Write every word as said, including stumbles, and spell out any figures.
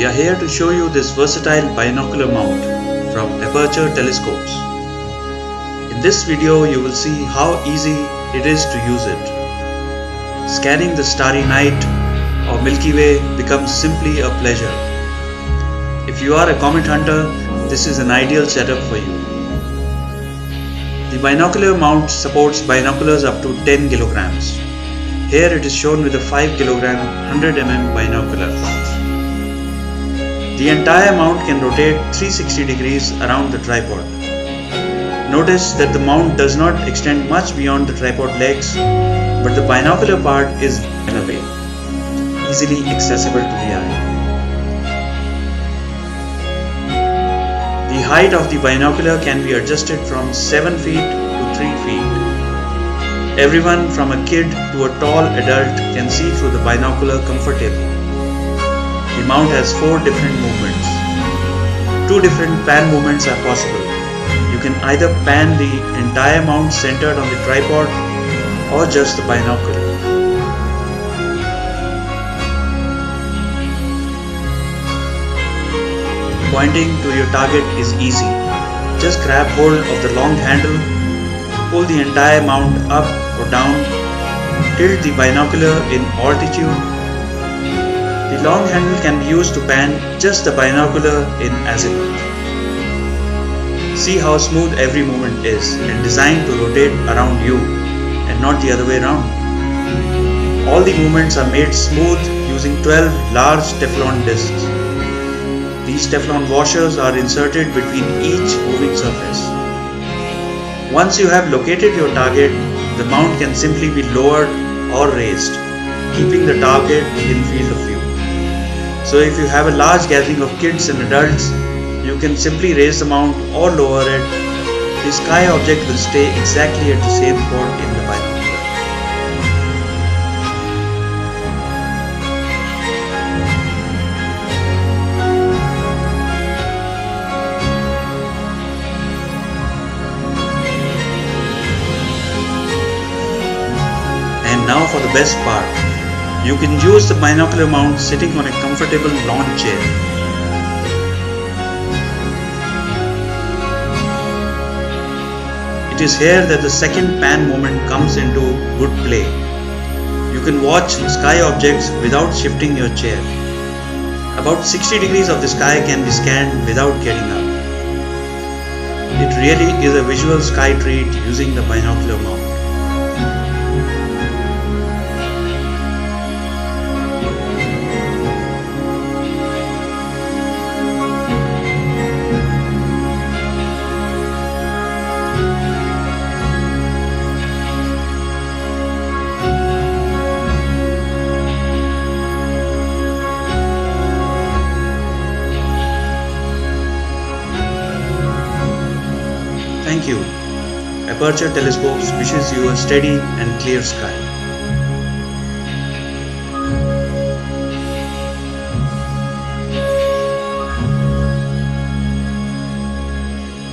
We are here to show you this versatile binocular mount from Aperture Telescopes. In this video you will see how easy it is to use it. Scanning the starry night or Milky Way becomes simply a pleasure. If you are a comet hunter, this is an ideal setup for you. The binocular mount supports binoculars up to ten kilograms. Here it is shown with a five kilogram one hundred millimeter binocular. The entire mount can rotate three hundred sixty degrees around the tripod. Notice that the mount does not extend much beyond the tripod legs, but the binocular part is in a way, easily accessible to the eye. The height of the binocular can be adjusted from seven feet to three feet. Everyone from a kid to a tall adult can see through the binocular comfortably. The mount has four different movements. Two different pan movements are possible. You can either pan the entire mount centered on the tripod or just the binocular. Pointing to your target is easy. Just grab hold of the long handle, pull the entire mount up or down, tilt the binocular in altitude. The long handle can be used to pan just the binocular in azimuth. See how smooth every movement is and designed to rotate around you and not the other way around. All the movements are made smooth using twelve large Teflon discs. These Teflon washers are inserted between each moving surface. Once you have located your target, the mount can simply be lowered or raised, keeping the target in field of view. So if you have a large gathering of kids and adults, you can simply raise the mount or lower it. The sky object will stay exactly at the same spot in the binocular. Now for the best part, you can use the binocular mount sitting on a comfortable lawn chair. It is here that the second pan moment comes into good play. You can watch sky objects without shifting your chair. About sixty degrees of the sky can be scanned without getting up. It really is a visual sky treat using the binocular mount. Thank you. Aperture Telescopes wishes you a steady and clear sky.